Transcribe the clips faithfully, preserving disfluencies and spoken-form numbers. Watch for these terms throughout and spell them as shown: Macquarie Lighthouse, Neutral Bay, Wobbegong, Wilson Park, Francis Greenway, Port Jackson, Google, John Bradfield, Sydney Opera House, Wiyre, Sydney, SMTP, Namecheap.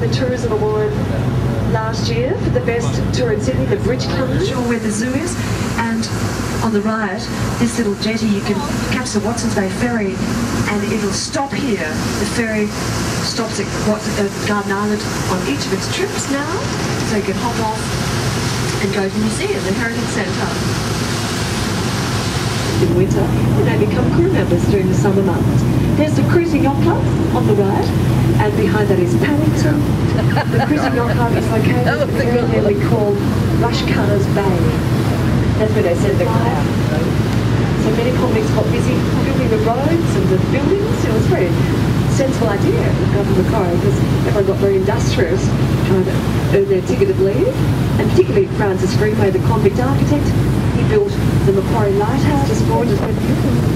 the Tourism Award last year for the best tour in Sydney, the bridge company. Sure, where the zoo is. And on the right, this little jetty, you can catch the Watsons Bay ferry and it'll stop here. The ferry stops at Garden Island on each of its trips now, so you can hop off and go to the museum, the Heritage Centre. In winter, and they become crew members during the summer months. There's the Cruising Yacht Club on the right, and behind that is Paddington. The Cruising Yacht Club is located in an area really called Rushcar's Bay. That's where they send the crowd. So many convicts got busy building the roads and the buildings. It was a very sensible idea in the Macquarie because everyone got very industrious trying to earn their ticket of leave, and particularly Francis Greenway, the convict architect. He built the Macquarie Lighthouse, just gorgeous, but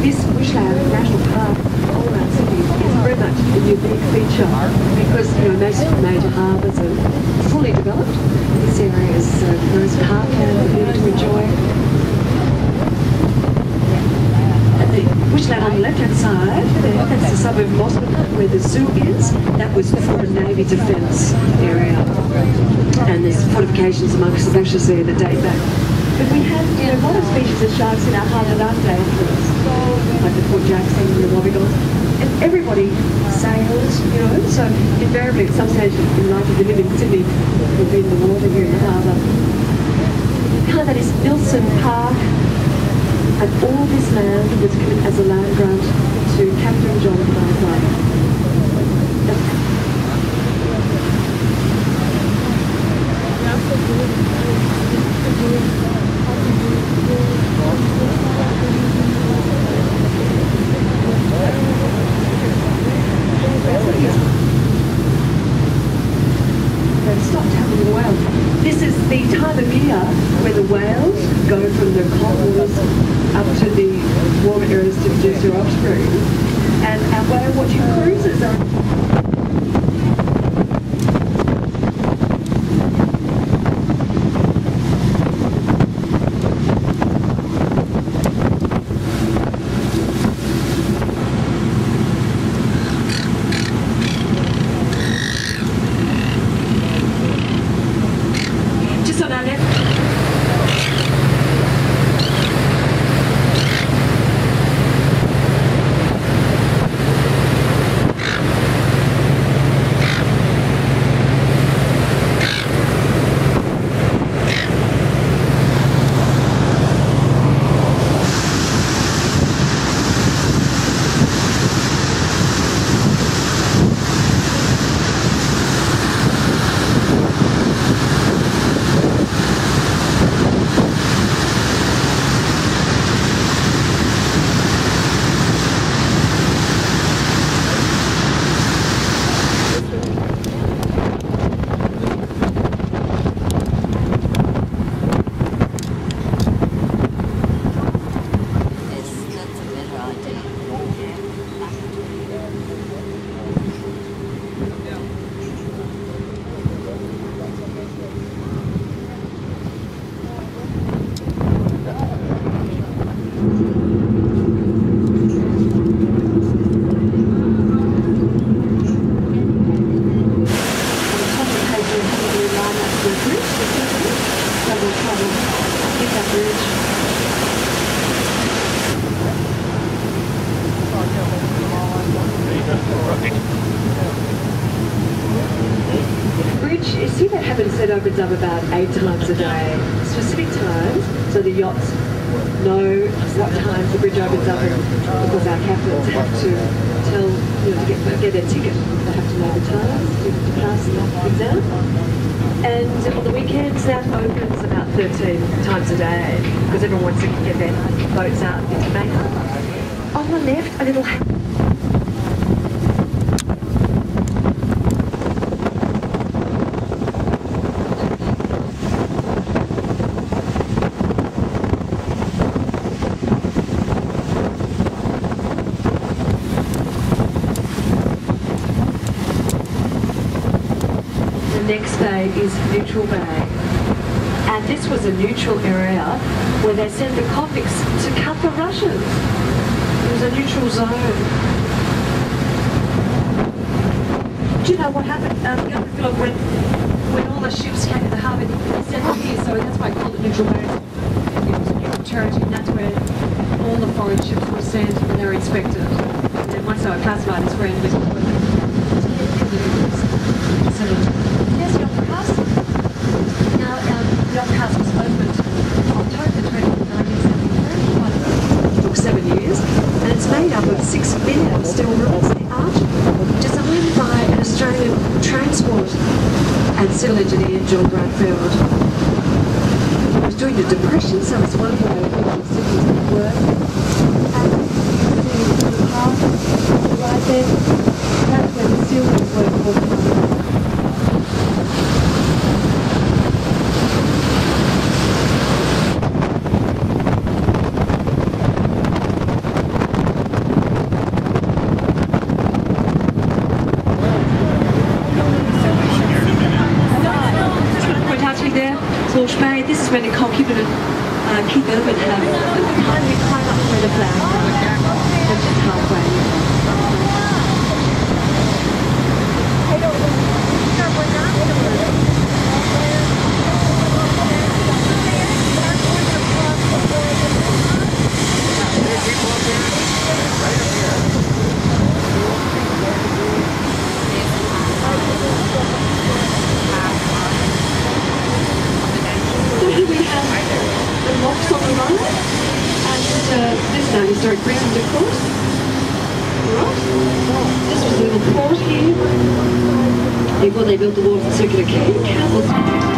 this bushland national park all around Sydney is very much a unique feature because, you know, most of the major harbours are fully developed. This area is uh, nice parkland for you to enjoy. And the bushland on the left-hand side, that's the suburb of Mossman where the zoo is. That was for a Navy defence area. And there's fortifications amongst the ashes there that date back. But we had, you know, modern species of sharks in our harbour that day after us, like the Port Jackson and the Wobbegong. And everybody sails, you know, so invariably at some stage in life, if you live in Sydney, you'll be in the water here in the harbour. Behind that is Wilson Park, and all this land was given as a land grant to Captain John Bradfield. Opens up about eight times a day, specific times, so the yachts know what times the bridge opens up, because our captains have to tell, you know, to get, get their ticket, they have to know the times to, to pass the exam. And on the weekends that opens about thirteen times a day, because everyone wants to get their boats out into May. On the left, a little next bay is Neutral Bay, and this was a neutral area where they sent the convicts to cut the rushes. It was a neutral zone. Do you know what happened? Um, young Philip, when, when all the ships came to the harbour, they settled here, so that's why I called it Neutral Bay. It was a neutral territory, and that's where all the foreign ships were sent and they were inspected. And then once they were classified as foreign vessels, they were settled. There's the Opera House. Now, um, the Opera House was opened October twentieth, nineteen seventy-three, took seven years, and it's made up of six million steel rules. They are designed by an Australian transport and civil engineer, John Bradfield. It was during the Depression, so it's one of the most cities that were. And the path right there, that's where the steel mills were all the time. Before they built the walls of circular cable castles.